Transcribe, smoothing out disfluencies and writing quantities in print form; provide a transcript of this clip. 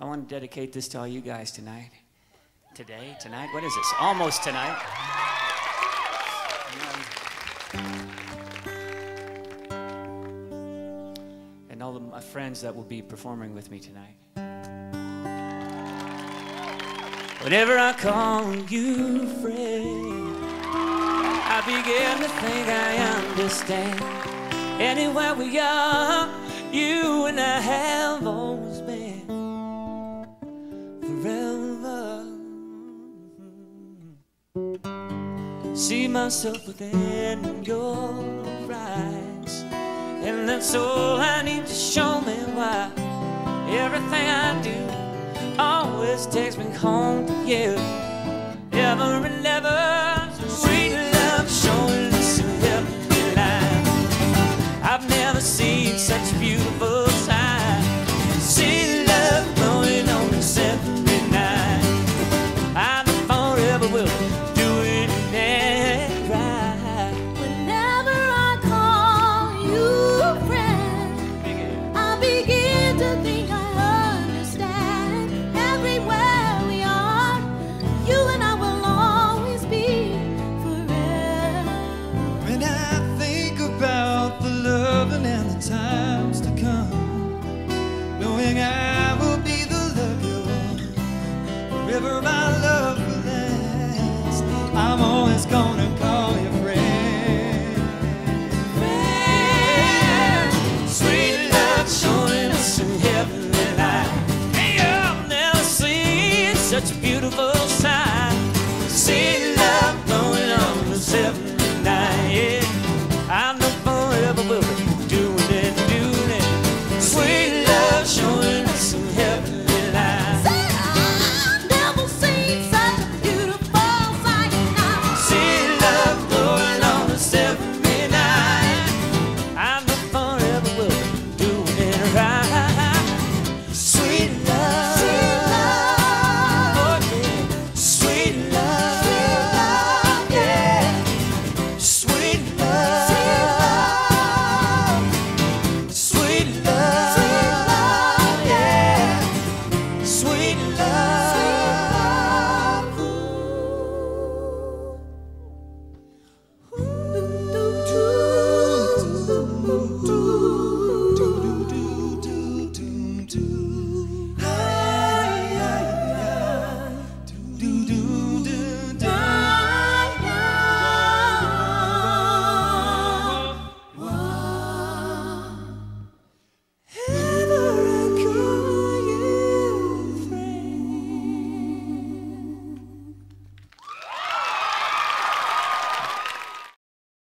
I want to dedicate this to all you guys tonight. Today, tonight, what is this? Almost tonight. And all of my friends that will be performing with me tonight. Whenever I call you friend, I begin to think I understand. Anywhere we are, you and I have always been forever. See myself within your eyes, and that's all I need to show me why everything I do always takes me home to you. Ever and ever, sweet love showing us to help me alive. I've never seen such a beautiful sight. See love blowing on the seven. Such beautiful.